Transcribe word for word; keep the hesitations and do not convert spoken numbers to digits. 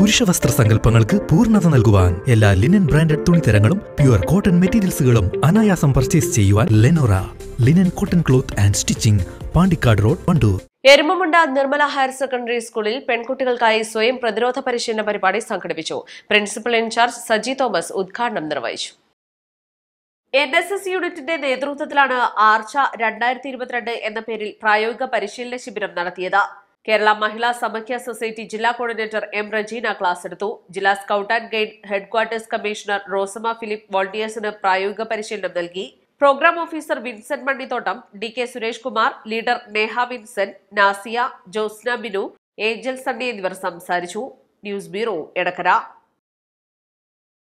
പുരുഷവസ്ത്ര സങ്കല്പങ്ങൾക്ക് പൂർണ്ണത നൽകുവാൻ എല്ലാ ലിനൻ ബ്രാൻഡഡ് തുണിത്തരങ്ങളും പ്യുവർ കോട്ടൺ മെറ്റീരിയൽസുകളും അനായാസം പർച്ചേസ് ചെയ്യുവാൻ Lenora linen cotton cloth and stitching, Pandikkad road, Wandoor. Erumamunda Nirmala higher secondary സ്കൂളിൽ പെൺകുട്ടികൾക്കായി സ്വയം പ്രതിരോധ പരിശീലന പരിപാടി സംഘടിപ്പിച്ചു. പ്രിൻസിപ്പൽ ഇൻചാർജ് സജി തോമസ് ഉദ്ഘാടനം നിർവഹിച്ചു. എൻ എസ് എസ് യൂണിറ്റിന്റെ നേതൃത്വത്തിലാണ് ആർച്ച രണ്ടായിരത്തി ഇരുപത്തിരണ്ട് എന്ന പേരിൽ പ്രായോഗിക പരിശീലന ശിബിരം നടത്തിയത്. കേരള മഹിള സമക്യ സൊസൈറ്റി ജില്ലാ കോർഡിനേറ്റർ എം റജീന ക്ലാസ് എടുത്തു. ജില്ലാ scout and guide headquarters commissioner Rosamma Philip വോളണ്ടിയേഴ്സിന് പ്രായോഗിക പരിശീലനം നൽകി. Programme officer Vincent Manditthottam, D K Suresh Kumar, leader Neha Vincent, Nasiya, Josna Binu, Angel Sunny എന്നിവർ സംസാരിച്ചു. News bureau, Edakkara.